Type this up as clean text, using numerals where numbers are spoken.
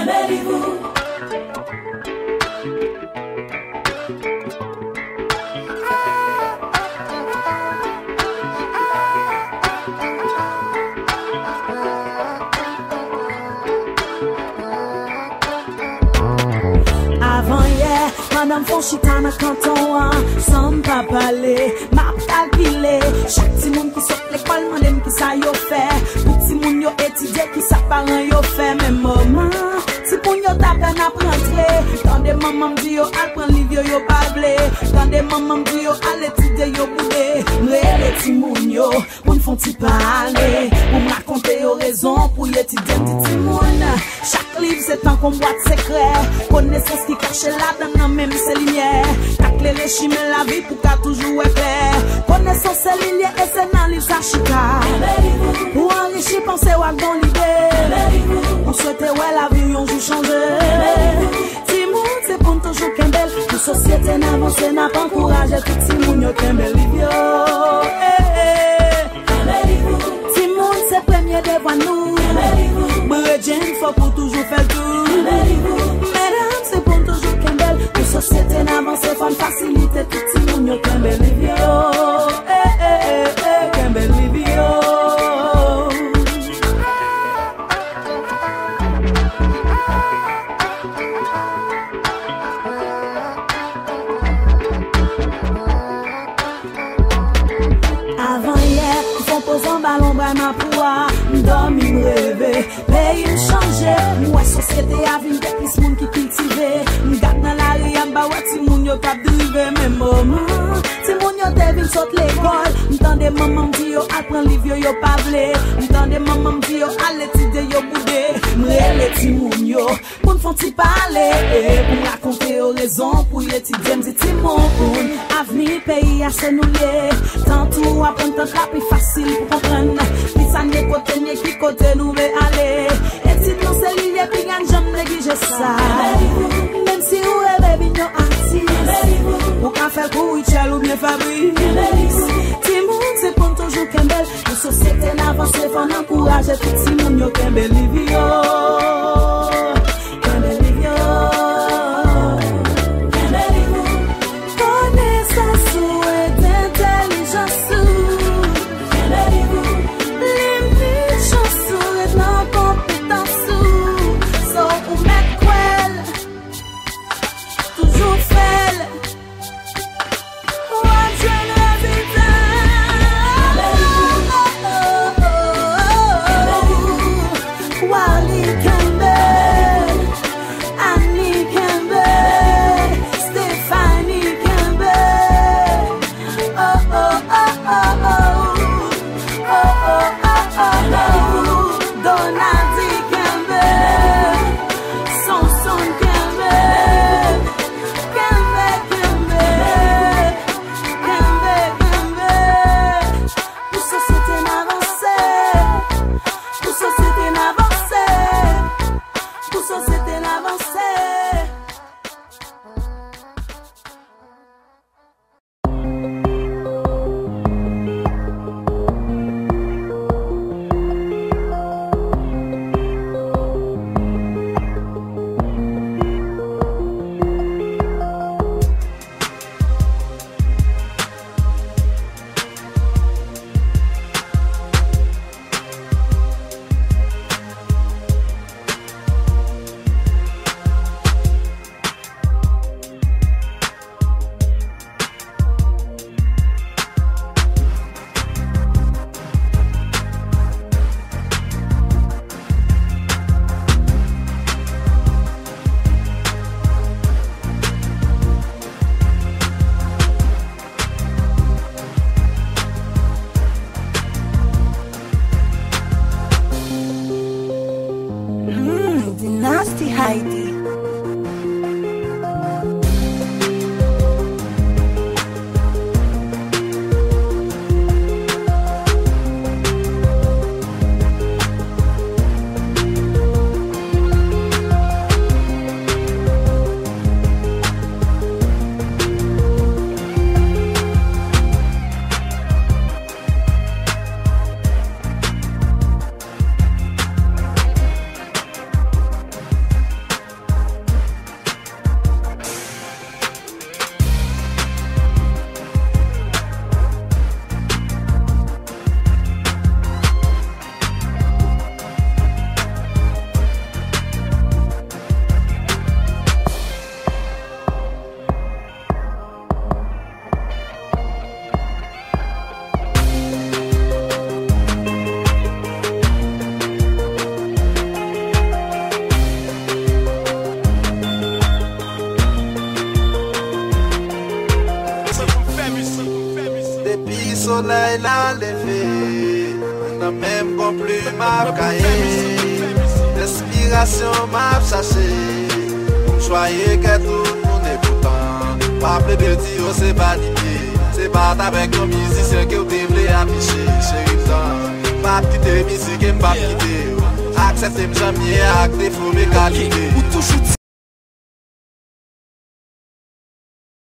Kenbe liv ou, avant hier, madame Fonchita nan canton an, sans pas parler, m'a calculé, chaque petit monde qui saute l'école, m'a dit qui ça yo fait, petit monde yo étudié qui ça parent yo fait, mais maman tande maman di yo al pran liv yo yo pable, tande maman di yo al etide yo boude. Mrele ti moun yo, moun fon ti pale, moun rakonte yo rezon pou yo ti dem di ti moun. Chak liv se tan kon boite sekre, konesans ki kache la dan nan menm se linye. Takle le chime la vi pou ka toujou e fe, konesans se linye e se nan liv sa chika. Ou anrichi panse wak don libe, on souhaite ouais la vie on joue changer. Toujours Kenbe, la société n'avance, n'a pas encouragé tout le monde. Kenbe liv ou, tout le monde c'est premier devant nous. Bredjen faut pour toujours faire tout. Mesdames c'est pour toujours Kenbe, la société n'avance, faut faciliter tout le monde. Kenbe liv ou, Kenbe liv ou. Posant ballon bras ma poua, m'dormi m'rêver, pays m'changer. Moi société avine des plus moun qui cultiver. M'garde dans la rue en bas ouais ti moun yo cap driver mais maman. Ti moun yo devine saute l'école. M'tande maman m'di yo al pran liv yo yo pa vle. M'tande maman m'di yo al étudier yo boudé. M'rele ti moun yo, moun fon ti parler et pou raconter yo raison pou yo ti dem di ti moun. Avenir pays a se nou lié. Tantou apprendre tant rap est facile. Qui ça n'est côté n'est qui côté nous veut aller. Et si non c'est l'idée puis gagne jamais négliger ça. Même si ou est baby non artiste, ou qu'a fait pour y chel ou bien fabrique. Timon c'est pour toujours Kenbe, la société n'avance faut encourager tout Timon yo Kenbe liv ou. soleil l'a levé. Nan même complu m'a caillé. Inspiration m'a cherché. Soyez que tout le monde est content. Pas plus de dire c'est pas nier. C'est pas avec nos musiciens que vous devez afficher. Chérie, pas quitter musique et pas quitter. Acceptez jamais acte de mes qualités.